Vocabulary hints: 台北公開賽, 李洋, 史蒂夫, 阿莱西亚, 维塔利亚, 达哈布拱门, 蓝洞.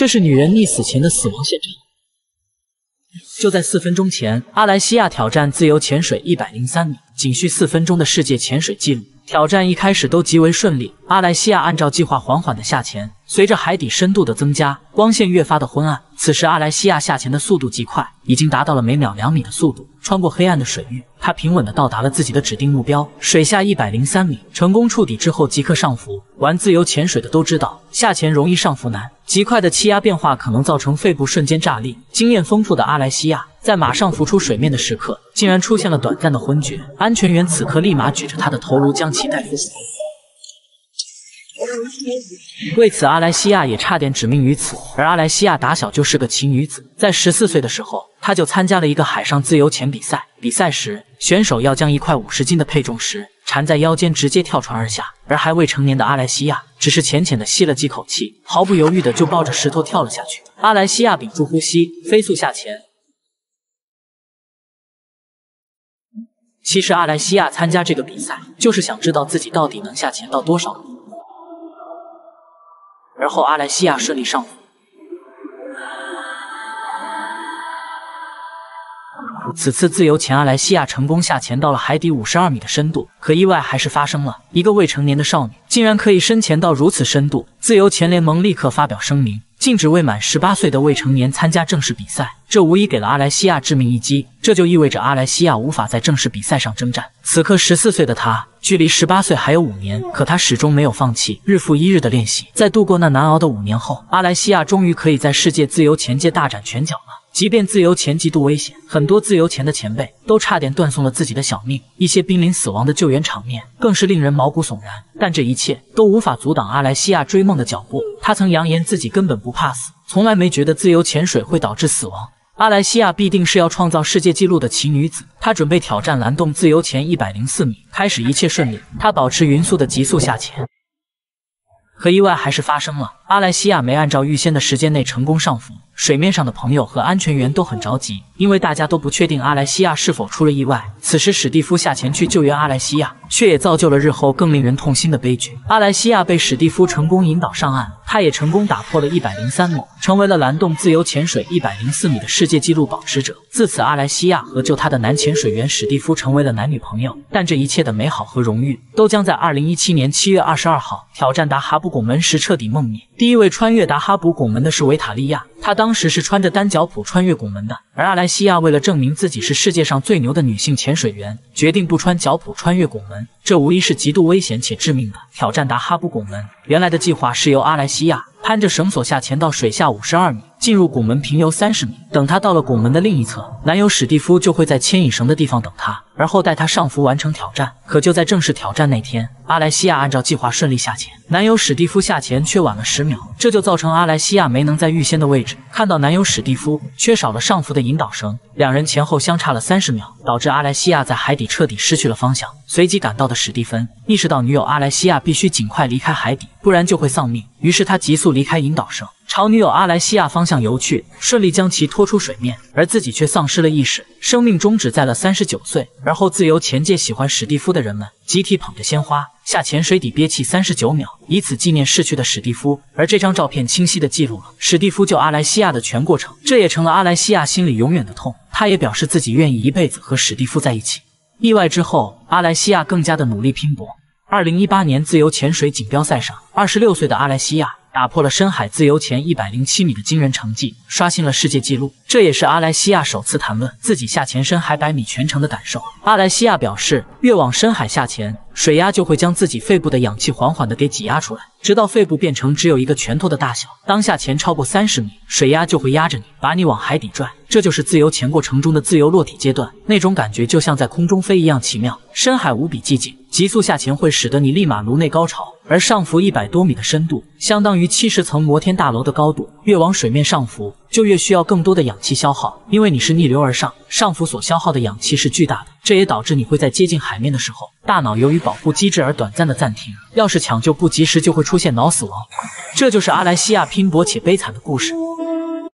这是女人溺死前的死亡现场。就在4分钟前，阿莱西亚挑战自由潜水103米，仅需4分钟的世界潜水纪录。挑战一开始都极为顺利，阿莱西亚按照计划缓缓的下潜。随着海底深度的增加，光线越发的昏暗。此时，阿莱西亚下潜的速度极快，已经达到了每秒2米的速度。穿过黑暗的水域，他平稳的到达了自己的指定目标，水下103米。成功触底之后，即刻上浮。玩自由潜水的都知道，下潜容易上浮难。 极快的气压变化可能造成肺部瞬间炸裂。经验丰富的阿莱西亚在马上浮出水面的时刻，竟然出现了短暂的昏厥。安全员此刻立马举着他的头颅将其带入水。为此，阿莱西亚也差点致命于此。而阿莱西亚打小就是个奇女子，在14岁的时候，她就参加了一个海上自由潜比赛。比赛时，选手要将一块50斤的配重石 缠在腰间，直接跳船而下。而还未成年的阿莱西亚只是浅浅的吸了几口气，毫不犹豫的就抱着石头跳了下去。阿莱西亚屏住呼吸，飞速下潜。其实阿莱西亚参加这个比赛，就是想知道自己到底能下潜到多少米。而后阿莱西亚顺利上浮。 此次自由潜，阿莱西亚成功下潜到了海底52米的深度，可意外还是发生了。一个未成年的少女竟然可以深潜到如此深度，自由潜联盟立刻发表声明，禁止未满18岁的未成年参加正式比赛。这无疑给了阿莱西亚致命一击，这就意味着阿莱西亚无法在正式比赛上征战。此刻14岁的她，距离18岁还有5年，可她始终没有放弃，日复一日的练习。在度过那难熬的5年后，阿莱西亚终于可以在世界自由潜界大展拳脚了。 即便自由潜极度危险，很多自由潜的前辈都差点断送了自己的小命，一些濒临死亡的救援场面更是令人毛骨悚然。但这一切都无法阻挡阿莱西亚追梦的脚步。他曾扬言自己根本不怕死，从来没觉得自由潜水会导致死亡。阿莱西亚必定是要创造世界纪录的奇女子。她准备挑战蓝洞自由潜104米。开始一切顺利，她保持匀速的急速下潜。 可意外还是发生了，阿莱西亚没按照预先的时间内成功上浮，水面上的朋友和安全员都很着急，因为大家都不确定阿莱西亚是否出了意外。此时史蒂夫下潜去救援阿莱西亚，却也造就了日后更令人痛心的悲剧。阿莱西亚被史蒂夫成功引导上岸，他也成功打破了103米，成为了蓝洞自由潜水104米的世界纪录保持者。自此，阿莱西亚和救她的男潜水员史蒂夫成为了男女朋友。但这一切的美好和荣誉，都将在2017年7月22号挑战达哈布 拱门时彻底梦灭。第一位穿越达哈布拱门的是维塔利亚，她当时是穿着单脚蹼穿越拱门的。而阿莱西亚为了证明自己是世界上最牛的女性潜水员，决定不穿脚蹼穿越拱门，这无疑是极度危险且致命的挑战达哈布拱门。原来的计划是由阿莱西亚 攀着绳索下潜到水下52米，进入拱门平游30米。等他到了拱门的另一侧，男友史蒂夫就会在牵引绳的地方等他，而后带他上浮完成挑战。可就在正式挑战那天，阿莱西亚按照计划顺利下潜，男友史蒂夫下潜却晚了10秒，这就造成阿莱西亚没能在预先的位置看到男友史蒂夫，缺少了上浮的引导绳，两人前后相差了30秒，导致阿莱西亚在海底彻底失去了方向。随即赶到的史蒂芬意识到女友阿莱西亚必须尽快离开海底，不然就会丧命。 于是他急速离开引导绳，朝女友阿莱西亚方向游去，顺利将其拖出水面，而自己却丧失了意识，生命终止在了39岁。而后，自由潜界喜欢史蒂夫的人们集体捧着鲜花下潜水底憋气39秒，以此纪念逝去的史蒂夫。而这张照片清晰地记录了史蒂夫救阿莱西亚的全过程，这也成了阿莱西亚心里永远的痛。她也表示自己愿意一辈子和史蒂夫在一起。意外之后，阿莱西亚更加的努力拼搏。 2018年自由潜水锦标赛上，26岁的阿莱西亚打破了深海自由潜107米的惊人成绩，刷新了世界纪录。这也是阿莱西亚首次谈论自己下潜深海100米全程的感受。阿莱西亚表示，越往深海下潜， 水压就会将自己肺部的氧气缓缓地给挤压出来，直到肺部变成只有一个拳头的大小。当下潜超过30米，水压就会压着你，把你往海底拽。这就是自由潜过程中的自由落体阶段，那种感觉就像在空中飞一样奇妙。深海无比寂静，急速下潜会使得你立马颅内高潮。而上浮100多米的深度，相当于70层摩天大楼的高度。越往水面上浮，就越需要更多的氧气消耗，因为你是逆流而上，上浮所消耗的氧气是巨大的。 这也导致你会在接近海面的时候，大脑由于保护机制而短暂的暂停。要是抢救不及时，就会出现脑死亡。这就是阿莱西亚拼搏且悲惨的故事。